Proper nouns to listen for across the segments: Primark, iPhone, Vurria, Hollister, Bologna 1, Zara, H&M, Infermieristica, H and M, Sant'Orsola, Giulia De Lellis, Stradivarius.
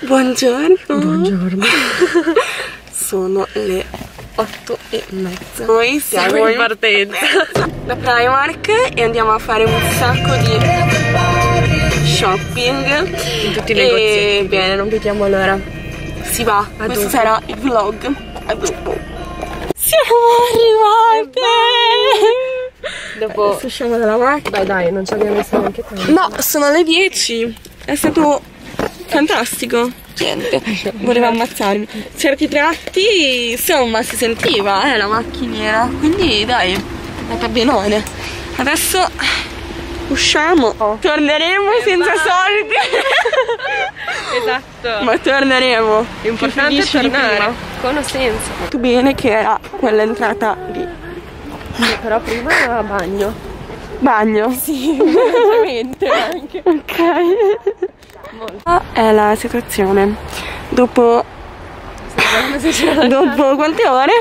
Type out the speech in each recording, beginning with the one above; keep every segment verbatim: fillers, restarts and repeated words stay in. Buongiorno. Buongiorno. Sono le otto e mezza. Noi siamo, siamo in partenza da Primark e andiamo a fare un sacco di shopping in tutti i negozi. Bene, non vediamo l'ora. Si va. A Questo dopo. sarà il vlog. A dopo. Siamo arrivate. Dopo adesso usciamo dalla macchina. Dai, dai, non ci abbiamo messo neanche tanto. No, sono le dieci. È stato fantastico, niente, voleva ammazzarmi. Certi tratti, insomma, si sentiva eh, la macchinina, quindi dai, andata benone. Adesso usciamo, oh. torneremo eh, senza ma... soldi. Esatto. Ma torneremo. L'importante è tornare, con o senza. Tutto bene che era quell'entrata lì. Eh, però prima era bagno. Bagno? Sì, veramente anche. Ok. Molto. È la situazione dopo dopo quante ore?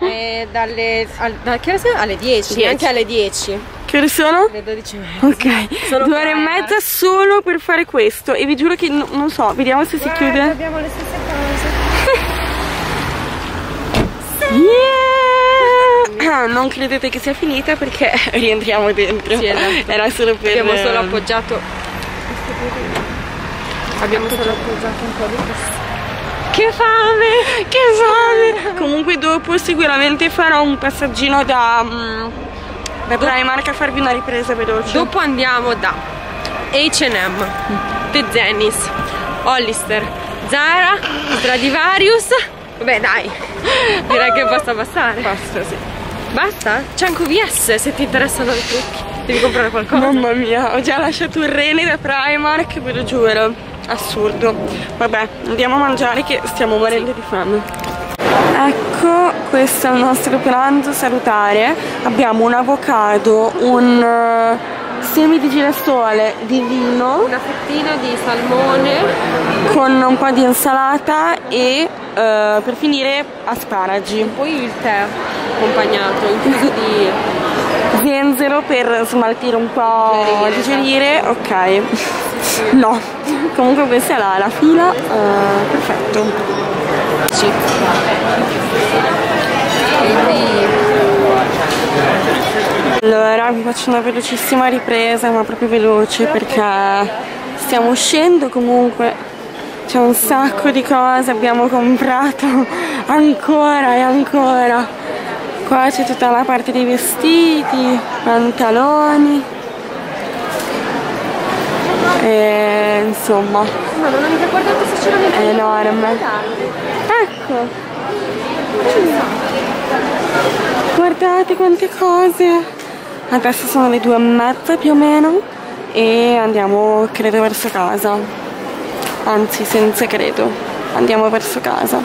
Eh, dalle al, da che ore alle dieci, anche alle dieci. Che ore sono? Le dodici e mezza. Ok, sono due ore e mezza solo per fare questo e vi giuro che no, non so, vediamo se Guarda, si chiude. Abbiamo le stesse cose. Yeah! Non credete che sia finita perché rientriamo dentro. Sì, esatto. Era solo per abbiamo solo appoggiato. Abbiamo solo appoggiato un po' di questo. Che fame! Che fame! Comunque dopo sicuramente farò un passaggino da, da Primark a farvi una ripresa veloce. Dopo andiamo da H and M, The Zenith, Hollister, Zara, Stradivarius. Vabbè dai, direi che basta passare. Basta, sì. Basta? C'è anche V S se ti interessano i trucchi. Devi comprare qualcosa. Mamma mia, ho già lasciato un rene da Primark, ve lo giuro. Assurdo. Vabbè, andiamo a mangiare che stiamo morendo di fame. Ecco, questo è il nostro pranzo salutare. Abbiamo un avocado, un uh, semi di girasole, di vino, una fettina di salmone con un po' di insalata e uh, per finire asparagi. E poi il tè accompagnato, infuso di zenzero per smaltire un po', digerire. Ok. No, comunque questa è la, la fila, uh, perfetto. Sì. Allora vi faccio una velocissima ripresa, ma proprio veloce perché stiamo uscendo, comunque c'è un sacco di cose, abbiamo comprato ancora e ancora. Qua c'è tutta la parte dei vestiti, pantaloni. E insomma, no, non ho mica guardato se c'era è enorme. Ecco, guardate quante cose. Adesso sono le due e mezza più o meno e andiamo credo verso casa, anzi senza credo andiamo verso casa.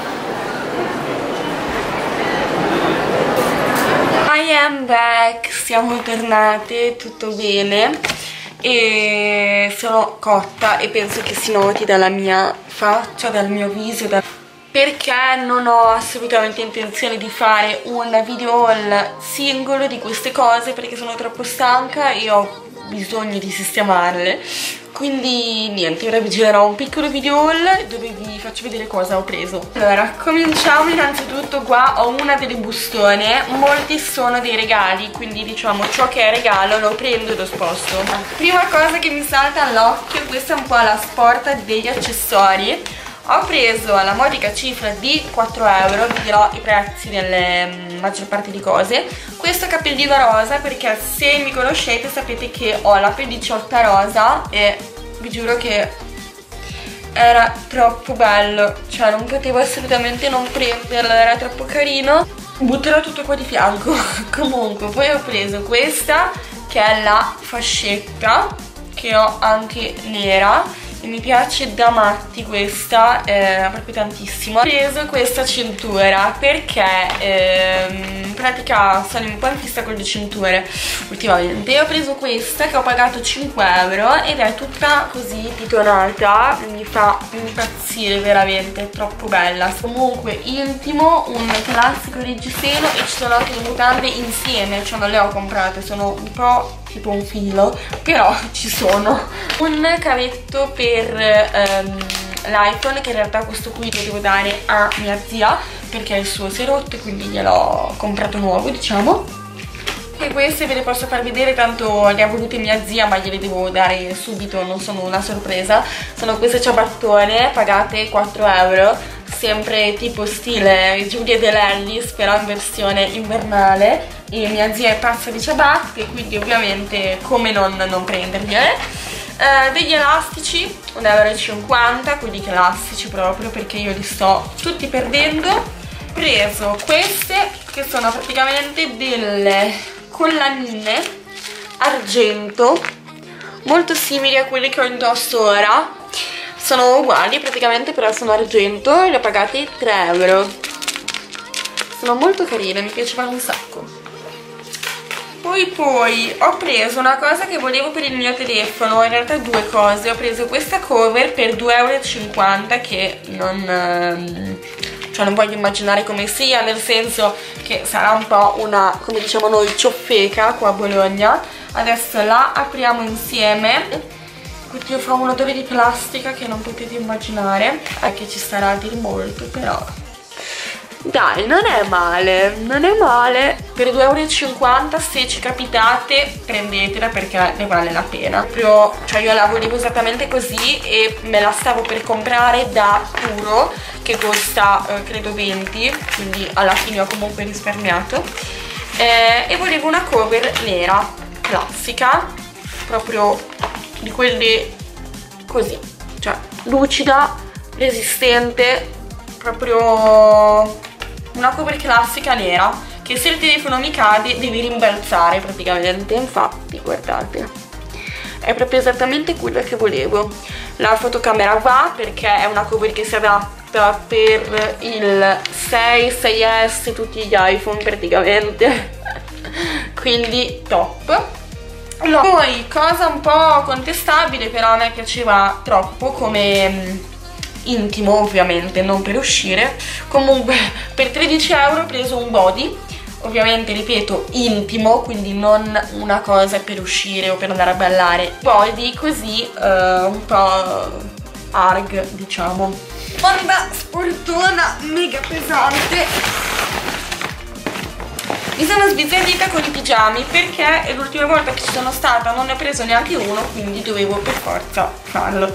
I am back, siamo tornate, tutto bene. E sono cotta e penso che si noti dalla mia faccia, dal mio viso, da... perché non ho assolutamente intenzione di fare un video haul singolo di queste cose perché sono troppo stanca e ho bisogno di sistemarle. Quindi niente, ora vi girerò un piccolo video haul dove vi faccio vedere cosa ho preso. Allora, cominciamo innanzitutto. Qua ho una delle bustone, molti sono dei regali, quindi diciamo ciò che è regalo lo prendo e lo sposto. Prima cosa che mi salta all'occhio, questa è un po' la sporta degli accessori. Ho preso alla modica cifra di quattro euro, vi dirò i prezzi delle maggior parte di cose. Questo cappellino rosa perché se mi conoscete sapete che ho la pellicciotta rosa e vi giuro che era troppo bello, cioè non potevo assolutamente non prenderlo, era troppo carino. Butterò tutto qua di fianco. Comunque poi ho preso questa che è la fascetta che ho anche nera. Mi piace da matti questa, eh, proprio tantissimo. Ho preso questa cintura perché ehm, in pratica sono un po' in fissa con le cinture ultimamente. Ho preso questa che ho pagato cinque euro ed è tutta così pitonata, mi fa impazzire veramente, è troppo bella. Comunque intimo, un classico reggiseno e ci sono anche le mutande insieme, cioè non le ho comprate, sono un po' tipo un filo, però ci sono. Un cavetto per ehm, l'iPhone, che in realtà questo qui lo devo dare a mia zia perché il suo si è rotto, quindi gliel'ho comprato nuovo, diciamo. E queste ve le posso far vedere, tanto le ha volute mia zia ma gliele devo dare subito, non sono una sorpresa. Sono queste ciabattone pagate quattro euro, sempre tipo stile Giulia De Lellis, però in versione invernale, e mia zia è pazza di ciabatte, quindi ovviamente come non, non prendergliele. Eh, degli elastici un euro e cinquanta, quelli classici proprio perché io li sto tutti perdendo. Preso queste che sono praticamente delle collanine argento, molto simili a quelle che ho indosso ora, sono uguali praticamente, però sono argento e le ho pagate tre euro. Sono molto carine, mi piacevano un sacco. Poi poi ho preso una cosa che volevo per il mio telefono, in realtà due cose. Ho preso questa cover per due euro e cinquanta, che non... cioè non voglio immaginare come sia, nel senso che sarà un po' una, come diciamo noi, ciofeca qua a Bologna. Adesso la apriamo insieme, oddio, fa un odore di plastica che non potete immaginare, è che ci starà a dir molto, però dai, non è male, non è male. Per due euro e cinquanta, se ci capitate, prendetela perché ne vale la pena. Proprio, cioè io la volevo esattamente così e me la stavo per comprare da Puro, che costa eh, credo venti, quindi alla fine ho comunque risparmiato. Eh, e volevo una cover nera, classica, proprio di quelle così, cioè lucida, resistente, proprio... una cover classica nera che se il telefono mi cade devi rimbalzare praticamente. Infatti guardate, è proprio esattamente quella che volevo. La fotocamera va perché è una cover che si adatta per il sei, sei S, tutti gli iPhone praticamente quindi top. No. Poi cosa un po' contestabile, però a me piaceva troppo come... intimo, ovviamente non per uscire. Comunque per tredici euro ho preso un body, ovviamente ripeto intimo, quindi non una cosa per uscire o per andare a ballare, body così uh, un po' arg, diciamo. Onda sportona mega pesante, mi sono sbizzarrita con i pigiami perché l'ultima volta che ci sono stata non ne ho preso neanche uno, quindi dovevo per forza farlo.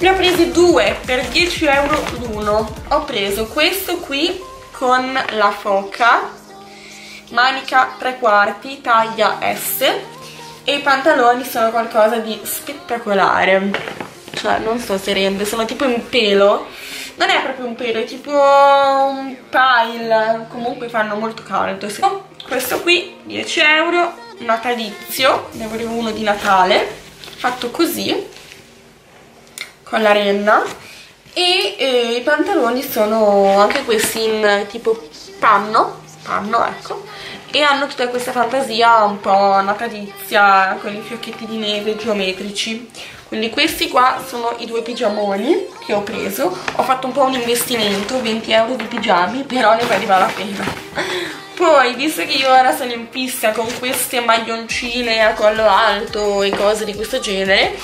Ne ho presi due per dieci euro l'uno. Ho preso questo qui con la foca, manica tre quarti, taglia S, e i pantaloni sono qualcosa di spettacolare, cioè non so se rende, sono tipo un pelo, non è proprio un pelo, è tipo un pile, comunque fanno molto caldo. Questo qui dieci euro, natalizio, ne volevo uno di Natale, fatto così con la renna, e eh, i pantaloni sono anche questi in tipo panno, panno ecco, e hanno tutta questa fantasia un po' natalizia con i fiocchetti di neve geometrici. Quindi questi qua sono i due pigiamoni che ho preso. Ho fatto un po' un investimento, venti euro di pigiami, però ne valeva la pena. Poi visto che io ora sono in fissa con queste maglioncine a collo alto e cose di questo genere,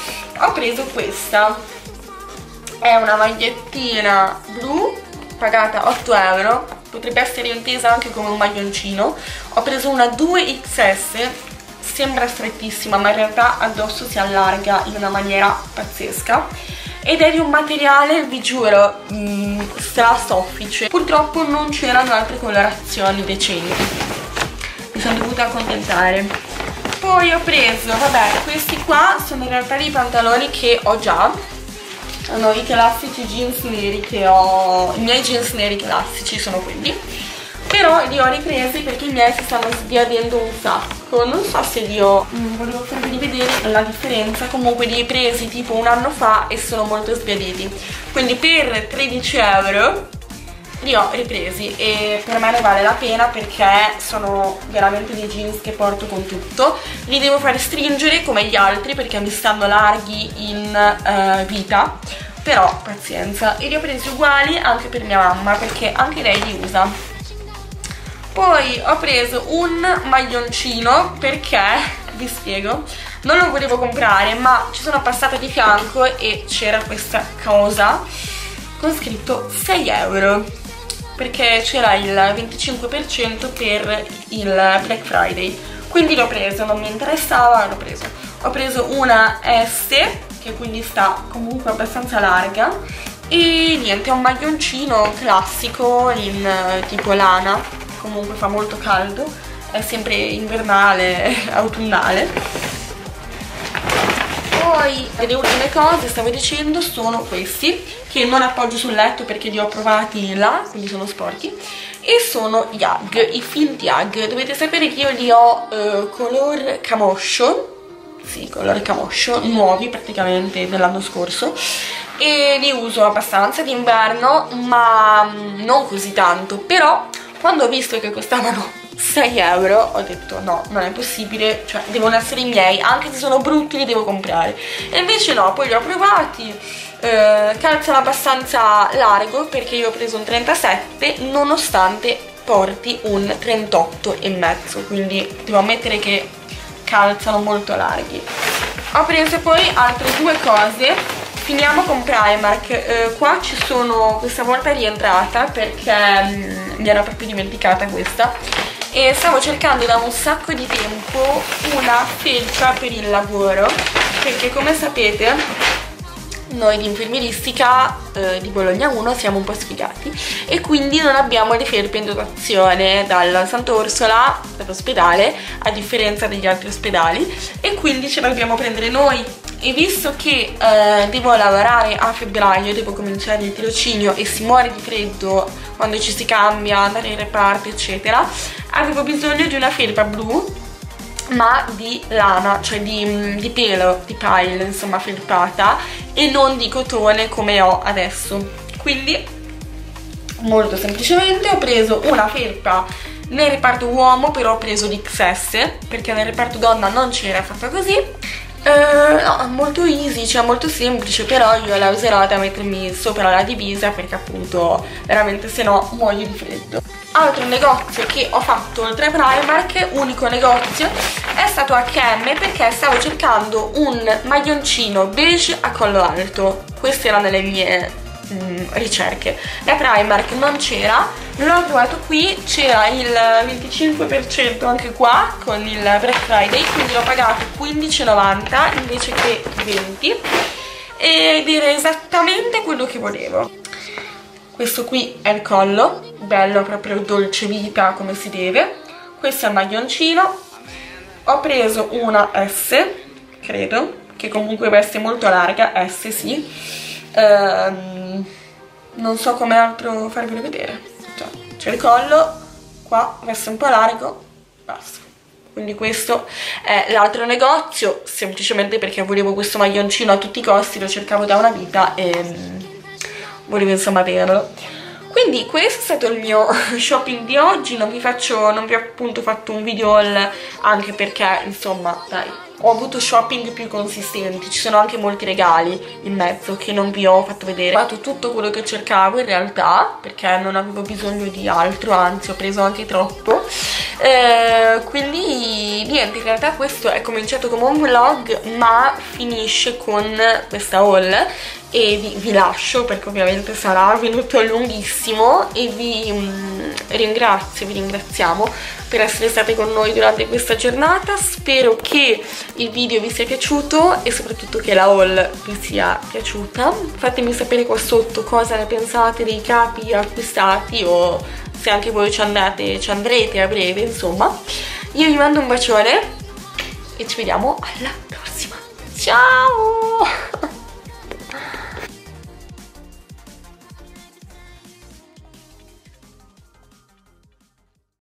ho preso questa. È una magliettina blu, pagata otto euro, potrebbe essere intesa anche come un maglioncino. Ho preso una due X S, sembra strettissima ma in realtà addosso si allarga in una maniera pazzesca, ed è di un materiale, vi giuro, mh, stra soffice. Purtroppo non c'erano altre colorazioni decenti, mi sono dovuta accontentare. Poi ho preso, vabbè, questi qua sono in realtà dei pantaloni che ho già, sono i classici jeans neri che ho, i miei jeans neri classici sono quelli, però li ho ripresi perché i miei si stanno sbiadendo un sacco, non so se li ho, mm, volevo farvi vedere la differenza. Comunque li ho presi tipo un anno fa e sono molto sbiaditi, quindi per tredici euro li ho ripresi e per me ne vale la pena perché sono veramente dei jeans che porto con tutto. Li devo fare stringere come gli altri perché mi stanno larghi in uh, vita, però pazienza. E li ho presi uguali anche per mia mamma perché anche lei li usa. Poi ho preso un maglioncino perché, vi spiego, non lo volevo comprare ma ci sono passata di fianco e c'era questa cosa con scritto sei euro, perché c'era il venticinque per cento per il Black Friday, quindi l'ho preso, non mi interessava, l'ho preso. Ho preso una S, che quindi sta comunque abbastanza larga, e niente, è un maglioncino classico in tipo lana, comunque fa molto caldo, è sempre invernale, autunnale. Poi le ultime cose, stavo dicendo, sono questi, che non appoggio sul letto perché li ho provati là, quindi sono sporchi, e sono gli hug, i finti hug. Dovete sapere che io li ho eh, color camoscio, sì, color camoscio, nuovi praticamente dell'anno scorso, e li uso abbastanza d'inverno, ma non così tanto. Però quando ho visto che costavano sei euro ho detto no, non è possibile, cioè devono essere i miei, anche se sono brutti li devo comprare. E invece no, poi li ho provati, eh, calzano abbastanza largo perché io ho preso un trentasette nonostante porti un trentotto e mezzo, quindi devo ammettere che calzano molto larghi. Ho preso poi altre due cose, finiamo con Primark. Eh, qua ci sono, questa volta è rientrata perché mh, mi era proprio dimenticata questa. E stavo cercando da un sacco di tempo una felpa per il lavoro, perché come sapete noi di Infermieristica eh, di Bologna uno siamo un po' sfigati e quindi non abbiamo le felpe in dotazione dal Sant'Orsola, dall'ospedale, a differenza degli altri ospedali, e quindi ce la dobbiamo prendere noi. E visto che eh, devo lavorare a febbraio, devo cominciare il tirocinio e si muore di freddo quando ci si cambia, andare in reparto eccetera, avevo bisogno di una felpa blu ma di lana, cioè di, di pelo, di pile, insomma felpata, e non di cotone come ho adesso. Quindi molto semplicemente ho preso una felpa nel reparto uomo, però ho preso l'X S perché nel reparto donna non c'era fatta così. Uh, no, molto easy, cioè molto semplice, però io la userò da mettermi sopra la divisa perché appunto veramente se no muoio di freddo. Altro negozio che ho fatto oltre a Primark, unico negozio, è stato acca e emme, perché stavo cercando un maglioncino beige a collo alto. Queste erano le mie mh, ricerche. Da Primark non c'era, l'ho trovato qui, c'era il venticinque per cento anche qua con il Black Friday, quindi l'ho pagato quindici e novanta invece che venti, ed era esattamente quello che volevo. Questo qui è il collo, bello proprio dolce vita come si deve. Questo è il maglioncino, ho preso una S, credo, che comunque veste molto larga, S sì, ehm, non so come altro farvelo vedere. C'è il collo, qua verso un po' largo, basta. Quindi questo è l'altro negozio, semplicemente perché volevo questo maglioncino a tutti i costi, lo cercavo da una vita e volevo insomma averlo. Quindi questo è stato il mio shopping di oggi, non vi faccio, non vi ho appunto fatto un video haul, anche perché insomma dai, ho avuto shopping più consistenti, ci sono anche molti regali in mezzo che non vi ho fatto vedere. Ho fatto tutto quello che cercavo in realtà, perché non avevo bisogno di altro, anzi ho preso anche troppo, eh, quindi niente, in realtà questo è cominciato come un vlog ma finisce con questa haul, e vi, vi lascio perché ovviamente sarà venuto lunghissimo, e vi um, ringrazio, vi ringraziamo per essere state con noi durante questa giornata. Spero che il video vi sia piaciuto e soprattutto che la haul vi sia piaciuta. Fatemi sapere qua sotto cosa ne pensate dei capi acquistati, o se anche voi ci andate, ci andrete a breve insomma. Io vi mando un bacione e ci vediamo alla prossima, ciao!